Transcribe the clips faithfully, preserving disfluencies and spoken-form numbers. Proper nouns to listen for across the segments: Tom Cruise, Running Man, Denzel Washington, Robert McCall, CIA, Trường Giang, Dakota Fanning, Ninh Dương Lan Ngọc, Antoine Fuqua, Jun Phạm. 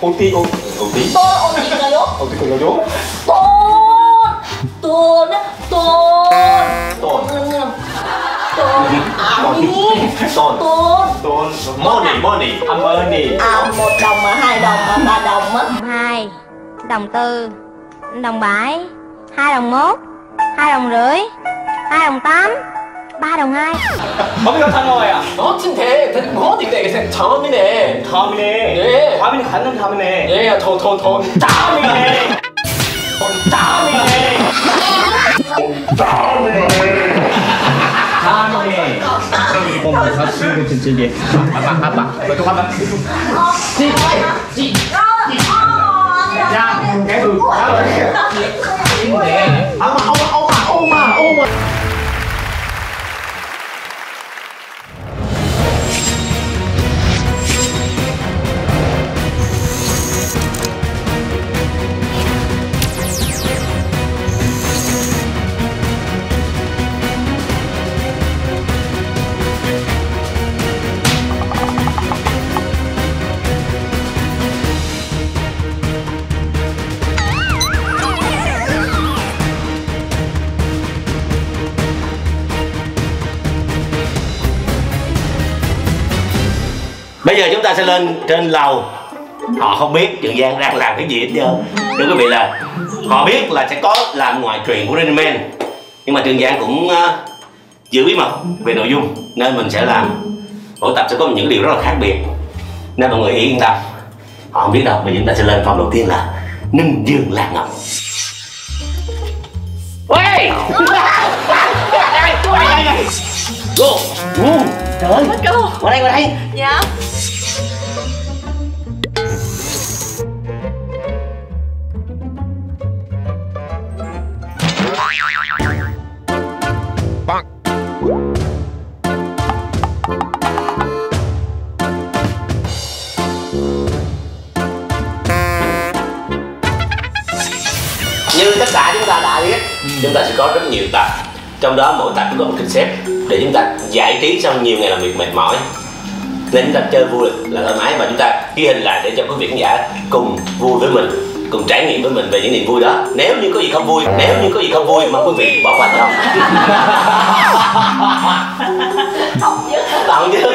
ô tê ô tê ô tê cái đó ô tê cái đó tôn tôn tôn tôn tôn tôn money money am money à một đồng mà hai đồng mà ba đồng á hai đồng tư đồng bảy hai đồng mốt hai đồng rưỡi hai đồng tám ba đồng hai. 범이가 탄 거야. 너 진짜 대체 뭐 되게 이게 처음이네. 처음이네. 네. 범이 가는 다음에. 네, 더더더 다음이네. 더 다음이네. 다음이네. 다음이네. 그럼 이거 사실은 진짜 이게 아빠 아빠. 너도 한번 쭉. 지. 지. 야, 계속 가라. 근데 아마 엄마 엄마 엄마 Bây giờ chúng ta sẽ lên trên lầu. Họ không biết Trường Giang đang làm cái gì hết trơn. Thưa quý vị là họ biết là sẽ có làm ngoại truyện của Running Man, nhưng mà Trường Giang cũng uh, giữ bí mật về nội dung, nên mình sẽ làm mỗi tập sẽ có những điều rất là khác biệt, nên mọi người yên tâm. Họ không biết đâu. Bây giờ chúng ta sẽ lên phòng đầu tiên là Ninh Dương Lan Ngọc. Ê! Go! Trời ơi! Qua đây, qua đây! Dạ! Băng! Như tất cả chúng ta đã biết, chúng ta sẽ có rất nhiều tập. Trong đó mỗi tập có một concept để chúng ta giải trí sau nhiều ngày làm việc mệt mỏi, nên chúng ta chơi vui là thoải mái, và chúng ta ghi hình lại để cho quý vị khán giả cùng vui với mình, cùng trải nghiệm với mình về những niềm vui đó. Nếu như có gì không vui, nếu như có gì không vui mà quý vị bỏ qua không? Không dứt, không dứt.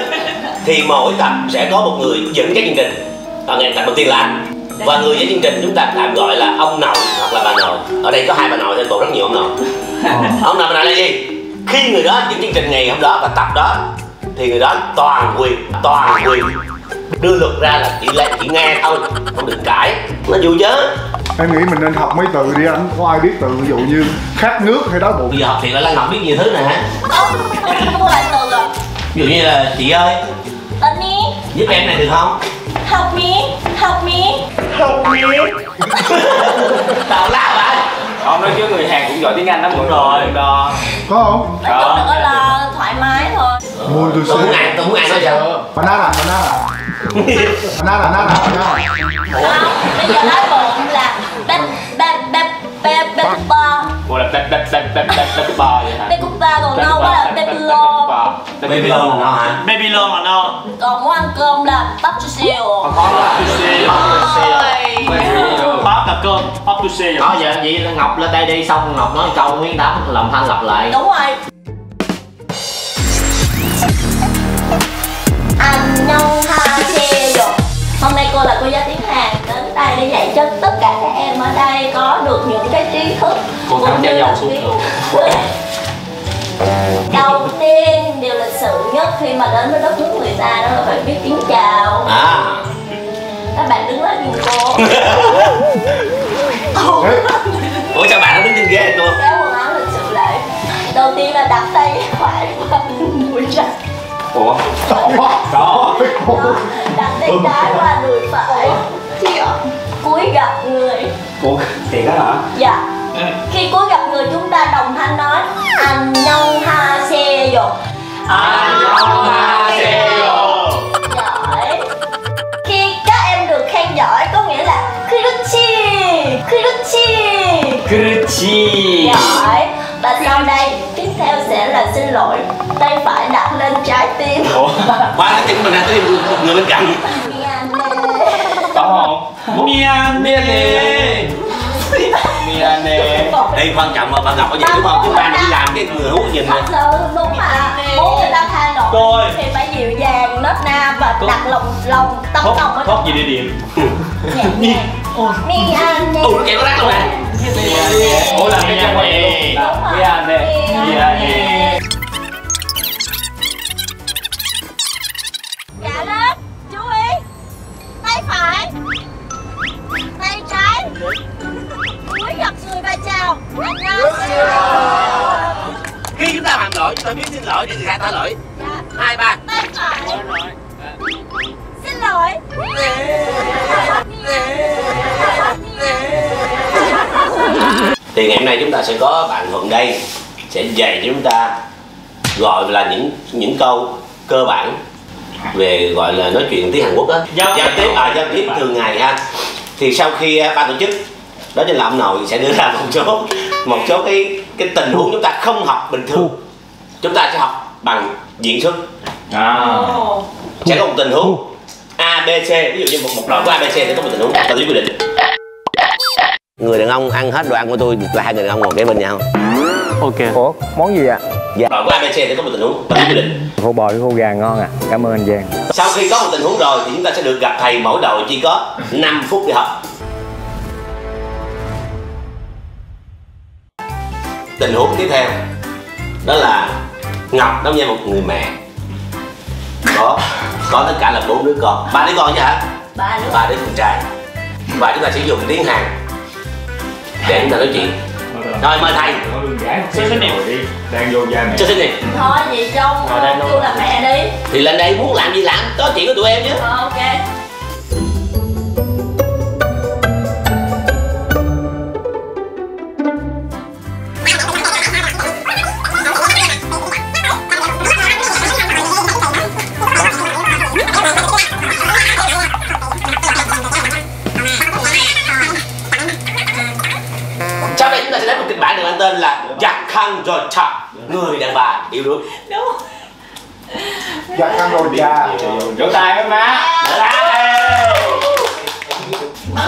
Thì mỗi tập sẽ có một người dẫn cái chương trình. Và ngày tập đầu tiên là anh, và người dẫn chương trình chúng ta tạm gọi là ông nội hoặc là bà nội. Ở đây có hai bà nội nên còn rất nhiều ông nội. Ông nội bà nội là gì? Khi người đó những chương trình ngày hôm đó và tập đó thì người đó toàn quyền, toàn quyền đưa luật ra là chỉ lấy chỉ nghe thôi, không được cãi, nó vô chớ. Em nghĩ mình nên học mấy từ đi anh, có ai biết từ ví dụ như khát nước hay đói bụng. Bây giờ học thì là Lan Ngọc biết nhiều thứ này hả? Không, em không có lại từ rồi. Ví dụ như là chị ơi, anh đi giúp em này được không? Học miếng, học miếng, học miếng. Tào lao vậy. Không, nói chứ người Hàn cũng giỏi tiếng Anh lắm mọi người. Có không? Nói chung nữa là thoải mái thôi. Môi tôi sẽ... Tôi muốn ăn, tôi muốn ăn thôi giờ. Banana, banana. Banana, banana, banana. Không, bây giờ nói bụng là bếp, bếp, bếp, bếp, bếp cúp bò. Bộ là bếp, bếp, bếp, bếp, bếp cúp bò vậy hả? Bếp cúp bò, còn nâu là bếp lô. Baby lô là nâu hả? Baby lô là nâu. Còn món ăn cơm là bắp chú siêu. Còn món bắp chú siêu. Bắp là cơm, bắp chú siêu. Đó vậy, vậy là Ngọc lên đây đi, xong Ngọc nói câu Nguyên Đám làm thanh lặp lại. Đúng rồi. Anh nâu ha siêu. Hôm nay cô là cô giáo tiếng Hàn đến đây để dạy cho tất cả các em ở đây có được những cái trí thức. Cô thẳng cho dầu xuống được. Đầu tiên điều lịch sự nhất khi mà đến với đất nước người ta đó là phải biết tiếng chào. À, các bạn đứng lên nhìn cô. Ủa sao bạn nó đứng trên ghế vậy cô? Kéo quần áo lịch sự lại. Đầu tiên là đặt tay phải qua đùi trái. Ủa? Đó. Đặt tay trái qua đùi phải. Cúi gặp người. Ủa? Thiệt đó hả? Dạ. Khi cuối gặp người chúng ta đồng thanh nói anh nhông ha xe dột. Anh nhông ha xe dột. Giỏi. Khi các em được khen giỏi có nghĩa là Kuruchi Kuruchi Kuruchi. Giỏi. Và sau đây tiếp theo sẽ là xin lỗi. Tay phải đặt lên trái tim. Ủa? Quá cái tim mình là tim người bên cạnh. Có không? Miane. Miane. Đây quan trọng mà bạn gặp có gì đúng không? Chứ bạn đi làm cái người hú nhìn này. Đúng mà. Muốn người ta tha lỗi thì phải dịu dàng, nết na và đặt lòng lòng tâm lòng. Khóc gì địa điểm? Miane. Ủa kẹo nó đắt luôn à? Ủa là Miane. Miane. Miane. Khi chúng ta phạm lỗi, chúng ta biết xin lỗi để người ta tha lỗi. Hai ba. Xin lỗi. Thì ngày hôm nay chúng ta sẽ có bạn Thuận đây sẽ dạy cho chúng ta gọi là những những câu cơ bản về gọi là nói chuyện tiếng Hàn Quốc á, giao tiếp à giao tiếp thường ngày ha. Thì sau khi ban tổ chức đó chính là ông nội sẽ đưa ra một số một số cái cái tình huống chúng ta không học bình thường, chúng ta sẽ học bằng diễn xuất. À. Sẽ có một tình huống A B C, ví dụ như một một đoạn của A B C sẽ có một tình huống ta dưới quy định. Người đàn ông ăn hết đồ ăn của tôi là hai người đàn ông ngồi kế bên nhau. Ok. Ủa món gì ạ? À? Dạ. Đoạn của A B C sẽ có một tình huống ta dưới quy định. Khô bò với khô gà ngon à, cảm ơn anh Giang. Sau khi có một tình huống rồi thì chúng ta sẽ được gặp thầy mỗi đội chỉ có năm phút để học. Tình huống tiếp theo đó là Ngọc đóng vai một người mẹ có có tất cả là bốn đứa con, ba đứa con chứ hả? Ba đứa ba đứa con trai. Và chúng ta sử dụng tiếng Hàn để chúng ta nói chuyện. Rồi mời thầy. Cho xin đi. Đang vô gia mẹ. Cho xin đi. Thôi vậy trong tôi là mẹ đi. Thì lên đây muốn làm gì làm, có chuyện của tụi em chứ. Ờ, ok. Tên là Giặc Khăn Rồi Chà, người đàn bà yêu đuối. Đúng. Giặc Khăn Rồi Chà. Vỗ tay với má. Má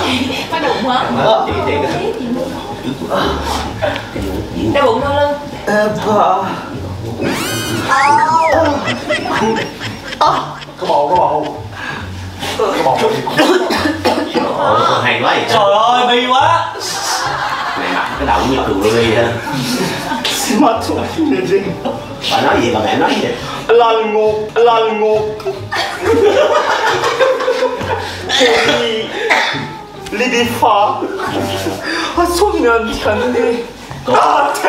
đụng hả? Đau bụng đâu lưng? Có bầu, có bầu. Có bầu. Hay quá. Trời ơi, bi quá. Cái đầu như tù rơi ha. Bà nói gì mà mẹ nói gì? Lan Ngọc, Lan Ngọc. Lady, Lady Phá. À, 손이 안 닿는데. 아, 대.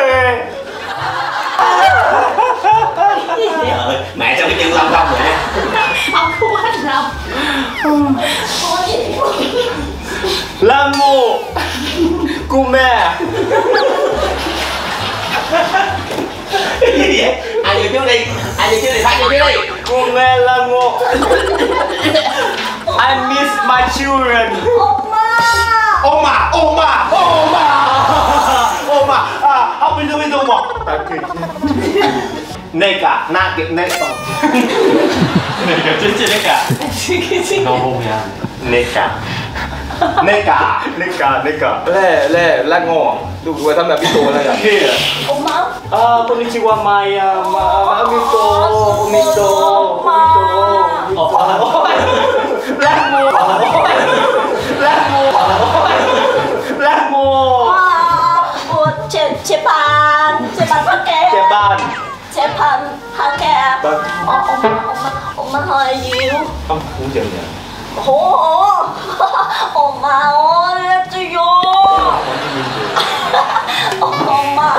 Mẹ sao cái chân lông không vậy? Không có hết lòng. Lan Ngọc. Cô mẹ. Cái gì vậy? Ai vô trước đi. Ai vô trước đi, phát vô trước đi. Cô mẹ là ngộ. I miss my children. Oma. Oma, Oma, Oma. Oma. À, học bên dưới bên dưới một. Nè cả, na kịp nè. Nè cả, chết chết nè cả. Nó hôn nha. Nè cả. Nè cả, nè cả, nè cả. Lê, lê, là ngô. Đừng vừa thăm là Bito này à? Kìa. Ông má. À, konnichiwa mai, ma, Bito, Bito, Bito. Là ngô. Là ngô. Là ngô. Ủa, chế, chế bàn, chế bàn phát kẹp. Chế bàn. Chế bàn, phát kẹp. Ông má, ông má, ông má hơi nhiều. Không, không chừng nhỉ. Ủa, Oma ơi, em chưa vô. Oma, Oma,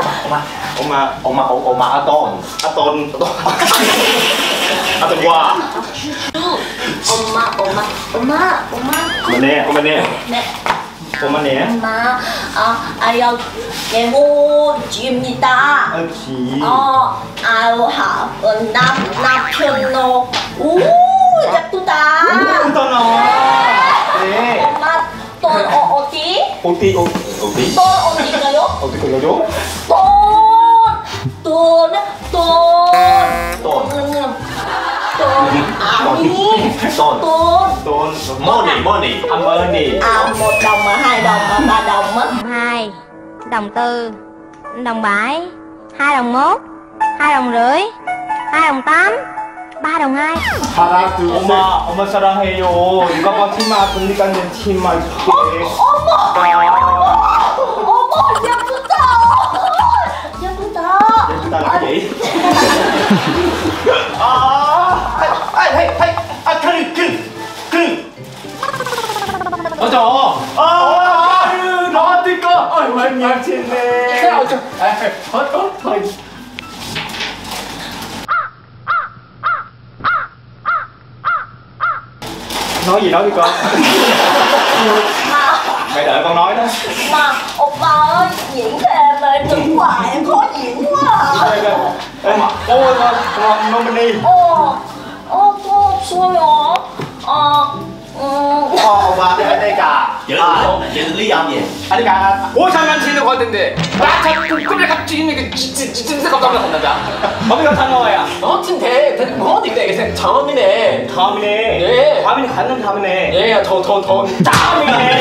Oma, Oma, Oma, Aton, Aton, Aton qua. Oma, Oma, Oma, Oma. Mình nè, Oma nè. Nè. Oma nè. Oma, à, ai yêu em vô chim gì ta? Ai chim? Ờ, ai yêu hả? Nam, nam thiên nô. U. 잡두다. 네. 엄마 또 어, 어디? 어디 어, 어디? 또 어디가요? 어디 가요? 또 또는 또 또는 또 아니 Tôn Tôn Tôn Money Money Âm ơn nì. À, một đồng mà hai đồng mà ba đồng á. Hai đồng tư, đồng bảy, hai đồng mốt, hai đồng rưỡi, hai đồng tám, ba đồng hai. Haratu Oma Oma 사랑해요. 이거 봐 치마 분리가 된 치마 이렇게. Là cái gì? Ai hay hay à Karu Karu Karu. Ôi trời ơi. Karu đó tí cơ. Ôi mày nhạc trên nè. Ôi trời. Hết hết thôi. Nói gì nói đi con. Mày đợi con nói đó. Mà oppa ơi, diễn thêm ơi, đừng hoài em khó diễn quá. Đây đây. Em ôi con, con nominee. Ô. Ô cô xui rồi. Ờ. Ờ oppa đây đây cả. Chữ chữ lý do gì? Anh cả. Ủa sao anh xin được gọi tên đi? Ba chắc cũng cứ gặp chuyện này cái chính xác không tâm là không được. Không biết thằng rồi à? Nó chính thế, thế nó thì cái cái 처음이네. 처음이네. 예. 처음이 가능 처음이네. 예, 더 더 더. 처음이네.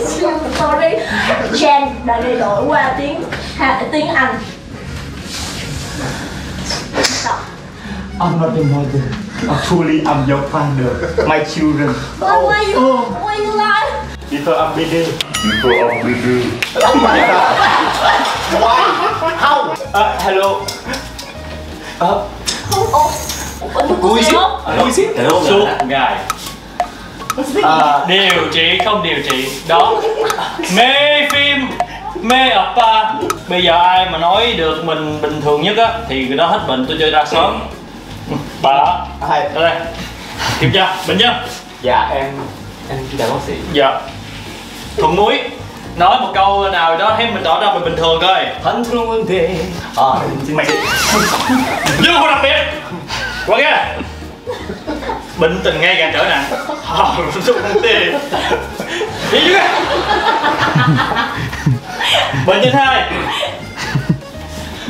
Sorry. Jen đã đi đổi qua tiếng ha, tiếng Anh. I'm not the mother. Actually, I'm your father. My children. Oh, why you? Why you lie? Before I'm busy. Before I'm busy. Why? How? Uh, hello. Uh. Oh. Who is it? Who is it? Hello. So guy. À, điều trị không điều trị đó mê phim mê ập ba. Bây giờ ai mà nói được mình bình thường nhất á thì người đó hết bệnh. Tôi chơi ra sớm bà đó đây đây kiểm tra bệnh chứ. Dạ em em là bác sĩ. Dạ thuận muối nói một câu nào đó thấy mình tỏ ra mình bình thường thôi. Thánh thương vấn đề ờ mày nhưng không đặc biệt quá ghê. Bệnh tình ngay càng trở nặng. Bệnh nhân hai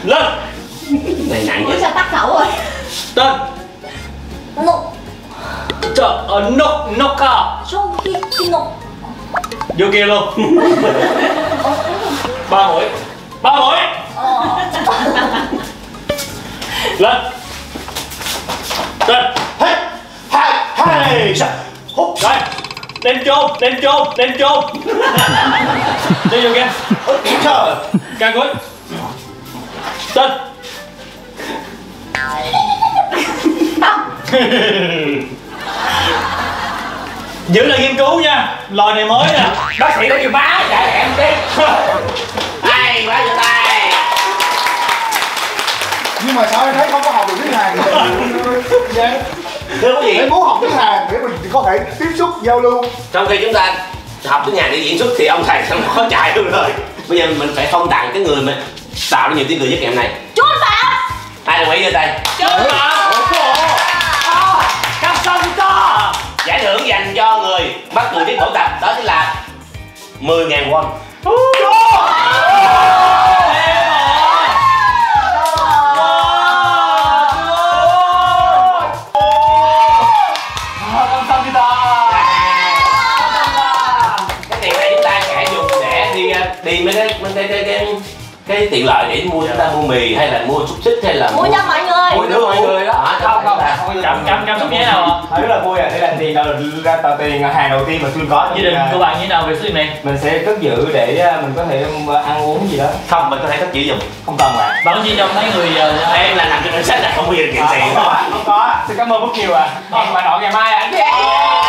lên này nặng chứ sao tắt khẩu rồi tên nục trời ơi nục nục à vô kia luôn ba mũi ba mũi lên tên hết. Hey, húp rồi, đem chôn, đem chôn, đem chôn, đem vô kia, chờ, càng cuối, tên, giữ lời nghiên cứu nha, lòi này mới nè, bác sĩ có gì bá dạy em đi, ai quá vậy tay, nhưng mà sao em thấy không có học được tiếng Hàn vậy? Thưa quý vị, em muốn học tiếng Hàn để mình có thể tiếp xúc giao lưu. Trong khi chúng ta học tiếng Hàn để diễn xuất thì ông thầy không có chạy luôn rồi. Bây giờ mình phải phong tặng cái người mình tạo ra nhiều tiếng cười nhất ngày hôm nay. Jun Phạm. Ai đồng ý giơ tay. Jun Phạm. Cặp song to. Giải thưởng dành cho người bắt người viết mẫu tập đó chính là mười nghìn won. Cái tiện lợi để mua chúng ta mua mì hay là mua xúc xích hay là mua, mua cho mọi người mua cho mọi người đó à, không không cắm cắm cắm xúc nhé nào thấy là vui à. Đây là tiền đầu ra tờ tiền hàng đầu tiên mà chưa có gia đình của bạn như thế nào về số tiền này mình sẽ cất giữ để mình có thể ăn uống gì đó không mình có thể cất giữ dùng không cần bạn bạn chỉ trong mấy người em là làm cho cảnh sát là không bao giờ nhận tiền không có. Xin cảm ơn rất nhiều ạ. Hẹn bạn đón ngày mai ạ.